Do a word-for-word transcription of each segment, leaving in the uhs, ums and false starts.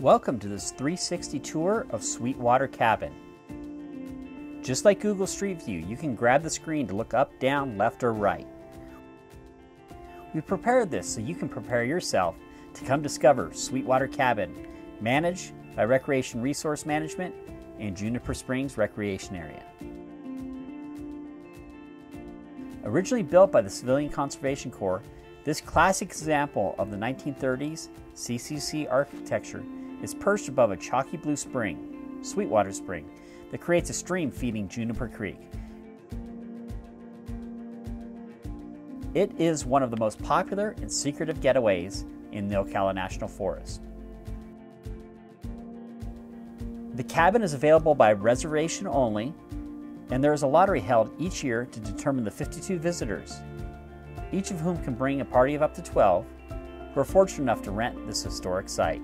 Welcome to this three sixty tour of Sweetwater Cabin. Just like Google Street View, you can grab the screen to look up, down, left, or right. We've prepared this so you can prepare yourself to come discover Sweetwater Cabin, managed by Recreation Resource Management and Juniper Springs Recreation Area. Originally built by the Civilian Conservation Corps, this classic example of the nineteen thirties C C C architecture is perched above a chalky blue spring, Sweetwater Spring, that creates a stream feeding Juniper Creek. It is one of the most popular and secretive getaways in the Ocala National Forest. The cabin is available by reservation only, and there is a lottery held each year to determine the fifty-two visitors, each of whom can bring a party of up to twelve who are fortunate enough to rent this historic site.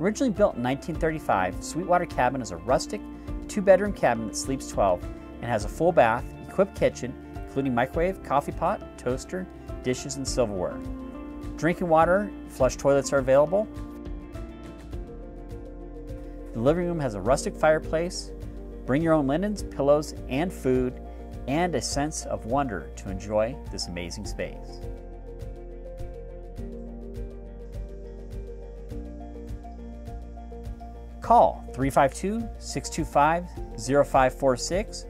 Originally built in nineteen thirty-five, Sweetwater Cabin is a rustic two-bedroom cabin that sleeps twelve and has a full bath, equipped kitchen, including microwave, coffee pot, toaster, dishes, and silverware. Drinking water, flush toilets are available. The living room has a rustic fireplace. Bring your own linens, pillows, and food, and a sense of wonder to enjoy this amazing space. Call three five two, six two five, zero five four six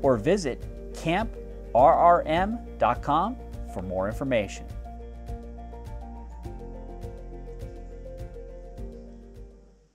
or visit Camp R R M dot com for more information.